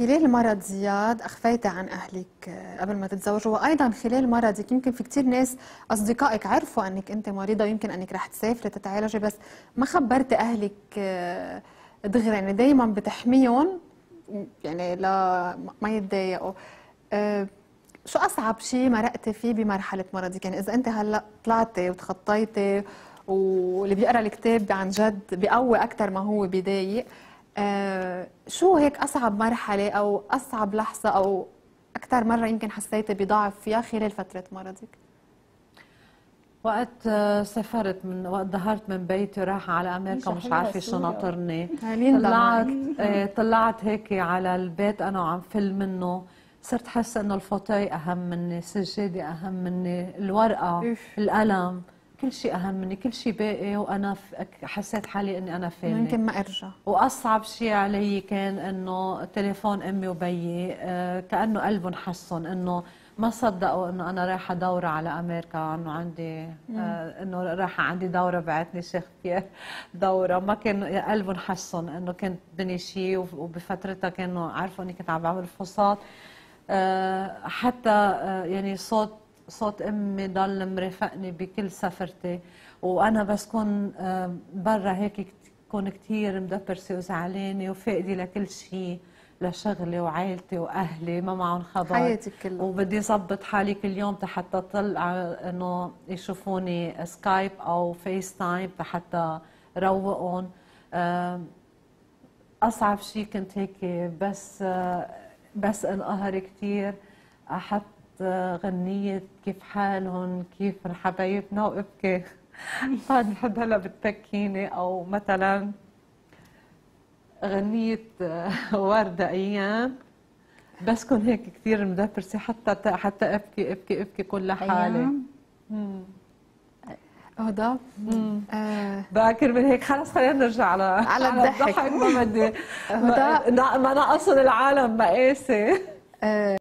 خلال مرض زياد أخفيت عن أهلك قبل ما تتزوجوا، وأيضا خلال مرضك يمكن في كتير ناس أصدقائك عرفوا أنك أنت مريضة ويمكن أنك رح تسافري تتعالجي بس ما خبرت أهلك دغري، يعني دايما بتحميهم يعني لا ما يتضايقوا. شو أصعب شيء مرقتي فيه بمرحلة مرضك؟ يعني إذا أنت هلا طلعتي وتخطيتي واللي بيقرا الكتاب عن جد بقوي أكثر ما هو بيضايق، شو هيك أصعب مرحلة أو أصعب لحظة أو أكثر مرة يمكن حسيتي بضعف فيها خلال فترة مرضك؟ وقت سافرت، من وقت ظهرت من بيتي رايحة على أمريكا مش عارفة شو ناطرني، طلعت هيك على البيت أنا وعم فل منه، صرت حس إنه الفوتاي أهم مني، السجادة أهم مني، الورقة، القلم، كل شيء أهم مني، كل شيء باقي، وأنا حسيت حالي إني أنا فايتة ممكن ما أرجع. وأصعب شيء علي كان إنه تليفون أمي وبيي، كأنه قلبهم حسن إنه ما صدقوا إنه أنا رايحة دورة على أمريكا، إنه عندي إنه رايحة عندي دورة، بعتني شيخ بيير دورة، ما كان قلبهم حسن إنه كانت الدنيا شيء، وبفترتها كانوا عرفوا إني كنت عم بعمل فحوصات، حتى يعني صوت امي ضل مرافقني بكل سفرتي، وانا بس كون برا هيك كون كثير مدبرسه وزعلانه وفاقده لكل شيء، لشغلي وعائلتي واهلي ما معهم خبر، حياتي كلها، وبدي اظبط حالي كل يوم حتى طلع انه يشوفوني سكايب او فيس تايم حتى روقهم. اصعب شيء كنت هيك بس انقهر كثير، احط غنية كيف حالهم كيف حبايبنا وابكي. قاعد لحد هلا بتبكيني، او مثلا غنية وردة ايام، بس كون هيك كثير مدبرسة حتى ابكي ابكي ابكي كل حالي. هدى بقى كرمال هيك خلص خلينا نرجع على الضحك. ما بدي ما نقصن العالم مقاسي.